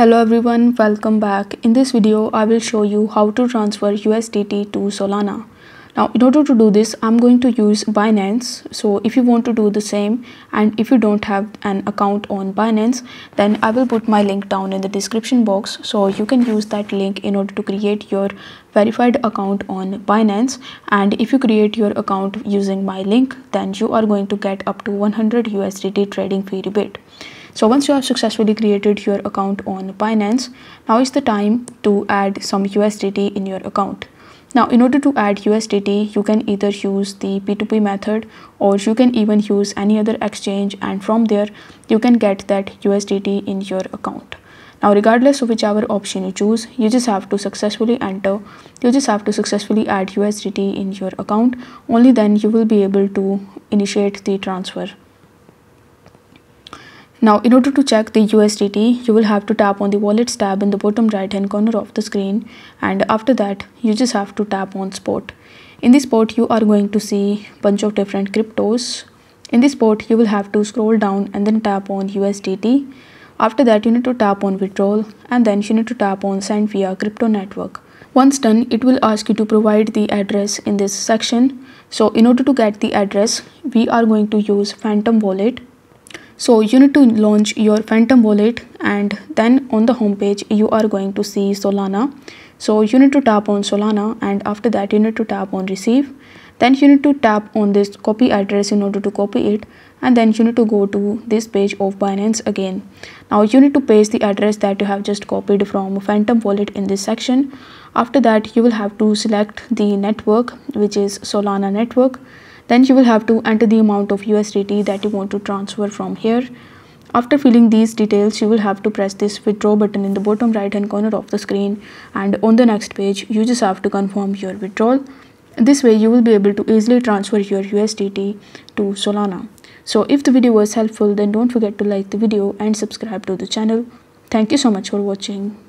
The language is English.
Hello everyone, welcome back. In this video, I will show you how to transfer USDT to Solana. Now, in order to do this, I'm going to use Binance. So if you want to do the same and if you don't have an account on Binance, then I will put my link down in the description box. So you can use that link in order to create your verified account on Binance. And if you create your account using my link, then you are going to get up to 100 USDT trading fee rebate. So once you have successfully created your account on Binance, now is the time to add some USDT in your account. Now, in order to add USDT, you can either use the P2P method or you can even use any other exchange, and from there you can get that USDT in your account. Now, regardless of whichever option you choose, you just have to successfully enter. You just have to successfully add USDT in your account. Only then you will be able to initiate the transfer. Now, in order to check the USDT, you will have to tap on the Wallets tab in the bottom right hand corner of the screen, and after that you just have to tap on Spot. In this spot you are going to see a bunch of different cryptos. In this spot you will have to scroll down and then tap on USDT. After that you need to tap on Withdrawal, and then you need to tap on Send via Crypto Network. Once done, it will ask you to provide the address in this section. So in order to get the address, we are going to use Phantom Wallet. So you need to launch your Phantom Wallet, and then on the home page you are going to see Solana. So you need to tap on Solana, and after that you need to tap on Receive. Then you need to tap on this Copy Address in order to copy it, and then you need to go to this page of Binance again. Now you need to paste the address that you have just copied from Phantom Wallet in this section. After that you will have to select the network, which is Solana network. Then you will have to enter the amount of USDT that you want to transfer from here. After filling these details, you will have to press this Withdraw button in the bottom right hand corner of the screen, and on the next page you just have to confirm your withdrawal. This way you will be able to easily transfer your USDT to Solana. So if the video was helpful, then don't forget to like the video and subscribe to the channel. Thank you so much for watching.